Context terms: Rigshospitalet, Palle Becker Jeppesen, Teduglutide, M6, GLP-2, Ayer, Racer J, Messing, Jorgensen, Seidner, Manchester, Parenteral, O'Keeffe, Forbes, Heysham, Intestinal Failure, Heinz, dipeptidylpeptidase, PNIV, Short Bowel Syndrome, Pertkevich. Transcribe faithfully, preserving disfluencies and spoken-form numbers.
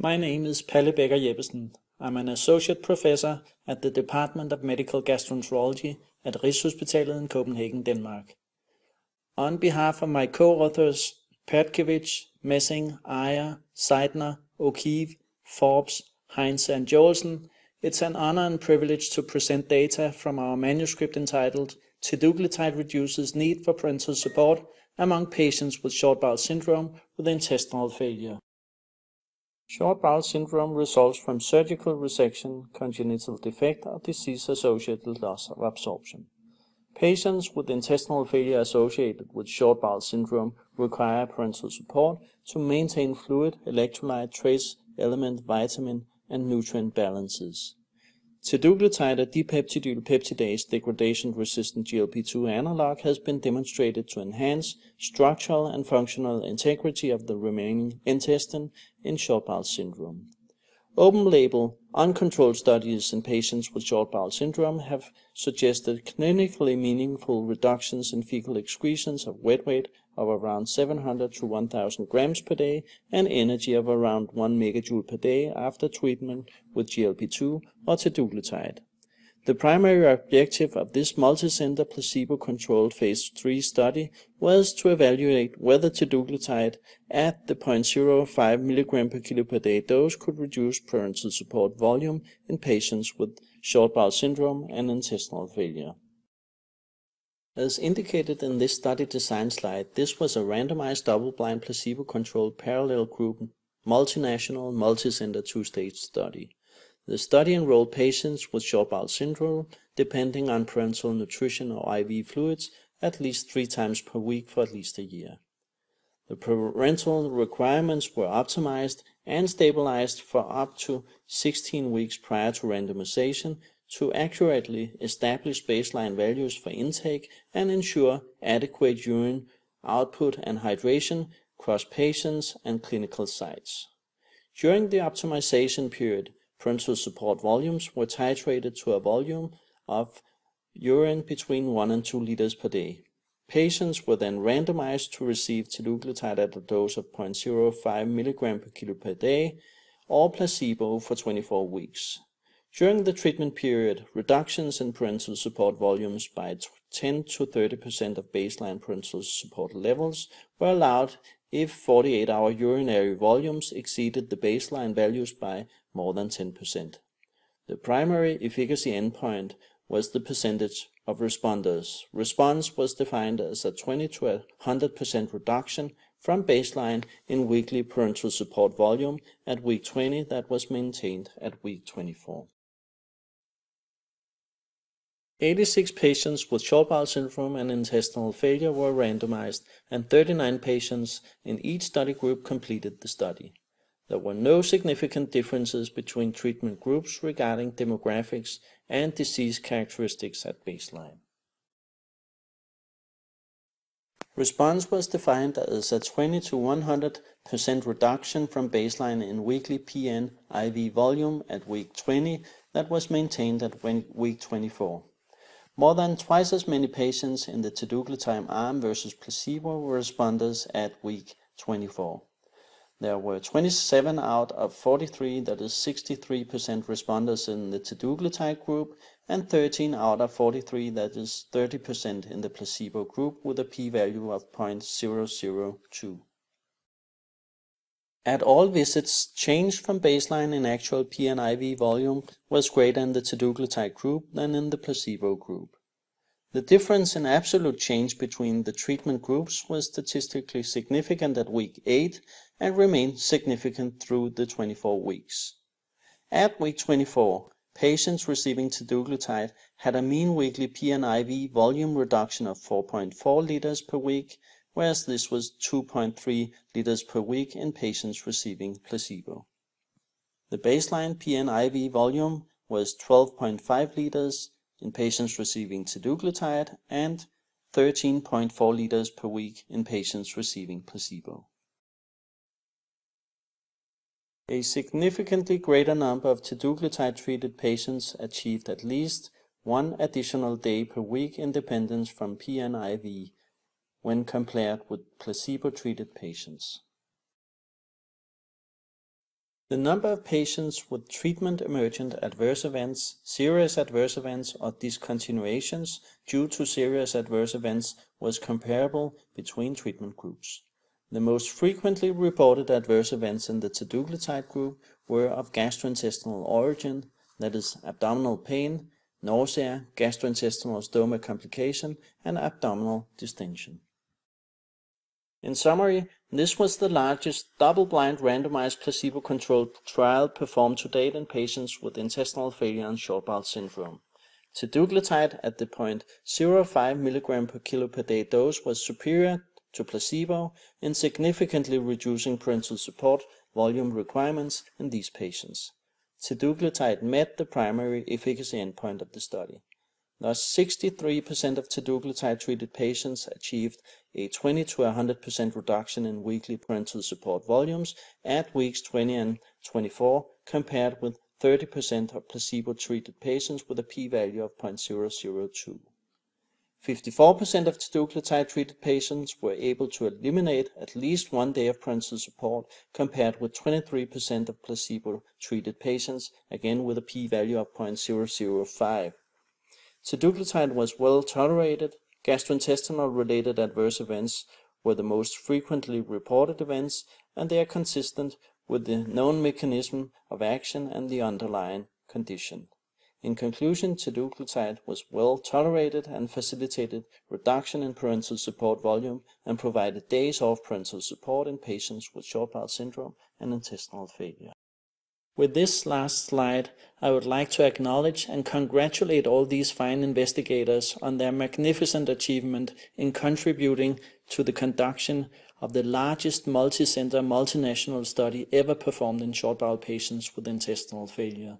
My name is Palle Becker Jeppesen. I'm an associate professor at the Department of Medical Gastroenterology at Rigshospitalet in Copenhagen, Denmark. On behalf of my co-authors Pertkevich, Messing, Ayer, Seidner, O'Keeffe, Forbes, Heinz and Jorgensen, it's an honor and privilege to present data from our manuscript entitled Teduglutide Reduces Need for Parental Support Among Patients with Short Bowel Syndrome with Intestinal Failure. Short bowel syndrome results from surgical resection, congenital defect, or disease-associated loss of absorption. Patients with intestinal failure associated with short bowel syndrome require parental support to maintain fluid, electrolyte, trace element, vitamin, and nutrient balances. Teduglutide, a dipeptidylpeptidase degradation-resistant G L P two analog, has been demonstrated to enhance structural and functional integrity of the remaining intestine in short bowel syndrome. Open-label, uncontrolled studies in patients with short bowel syndrome have suggested clinically meaningful reductions in fecal excretions of wet weight of around seven hundred to one thousand grams per day and energy of around one megajoule per day after treatment with G L P two or teduglutide. The primary objective of this multicenter placebo-controlled phase three study was to evaluate whether teduglutide at the zero point zero five milligrams per kilo per day dose could reduce parenteral support volume in patients with short bowel syndrome and intestinal failure. As indicated in this study design slide, this was a randomized double-blind placebo-controlled parallel group multinational multicenter two-stage study. The study enrolled patients with short bowel syndrome depending on parenteral nutrition or I V fluids at least three times per week for at least a year. The parental requirements were optimized and stabilized for up to sixteen weeks prior to randomization to accurately establish baseline values for intake and ensure adequate urine output and hydration across patients and clinical sites. During the optimization period, parental support volumes were titrated to a volume of urine between one and two liters per day. Patients were then randomized to receive teduglutide at a dose of zero point zero five milligrams per kilo per day or placebo for twenty-four weeks. During the treatment period, reductions in parental support volumes by ten to thirty percent of baseline parental support levels were allowed if forty-eight hour urinary volumes exceeded the baseline values by more than ten percent. The primary efficacy endpoint was the percentage of responders. Response was defined as a twenty to one hundred percent reduction from baseline in weekly parental support volume at week twenty that was maintained at week twenty-four. eighty-six patients with short bowel syndrome and intestinal failure were randomized, and thirty-nine patients in each study group completed the study. There were no significant differences between treatment groups regarding demographics and disease characteristics at baseline. Response was defined as a twenty to one hundred percent reduction from baseline in weekly P N I V volume at week twenty that was maintained at week twenty-four. More than twice as many patients in the teduglutide arm versus placebo were responders at week twenty-four. There were twenty-seven out of forty-three, that is sixty-three percent responders in the teduglutide group, and thirteen out of forty-three, that is thirty percent in the placebo group, with a p-value of zero point zero zero two. At all visits, change from baseline in actual P N I V volume was greater in the teduglutide group than in the placebo group. The difference in absolute change between the treatment groups was statistically significant at week eight and remained significant through the twenty-four weeks. At week twenty-four, patients receiving teduglutide had a mean weekly P N I V volume reduction of four point four liters per week, whereas this was two point three liters per week in patients receiving placebo. The baseline P N I V volume was twelve point five liters in patients receiving teduglutide and thirteen point four liters per week in patients receiving placebo. A significantly greater number of teduglutide-treated patients achieved at least one additional day per week independence from P N I V when compared with placebo-treated patients. The number of patients with treatment-emergent adverse events, serious adverse events, or discontinuations due to serious adverse events was comparable between treatment groups. The most frequently reported adverse events in the teduglutide group were of gastrointestinal origin, that is, abdominal pain, nausea, gastrointestinal stoma complication, and abdominal distension. In summary, this was the largest double-blind randomized placebo-controlled trial performed to date in patients with intestinal failure and short bowel syndrome. Teduglutide at the zero point zero five milligrams per kilo per day dose was superior to placebo in significantly reducing parenteral support volume requirements in these patients. Teduglutide met the primary efficacy endpoint of the study. Thus, sixty-three percent of teduglutide-treated patients achieved a twenty to one hundred percent reduction in weekly parenteral support volumes at weeks twenty and twenty-four, compared with thirty percent of placebo-treated patients with a p-value of zero point zero zero two. fifty-four percent of teduglutide-treated patients were able to eliminate at least one day of parenteral support, compared with twenty-three percent of placebo-treated patients, again with a p-value of zero point zero zero five. Teduglutide was well tolerated. Gastrointestinal-related adverse events were the most frequently reported events, and they are consistent with the known mechanism of action and the underlying condition. In conclusion, teduglutide was well tolerated and facilitated reduction in parenteral support volume and provided days off parenteral support in patients with short bowel syndrome and intestinal failure. With this last slide, I would like to acknowledge and congratulate all these fine investigators on their magnificent achievement in contributing to the conduction of the largest multi-center multinational study ever performed in short bowel patients with intestinal failure.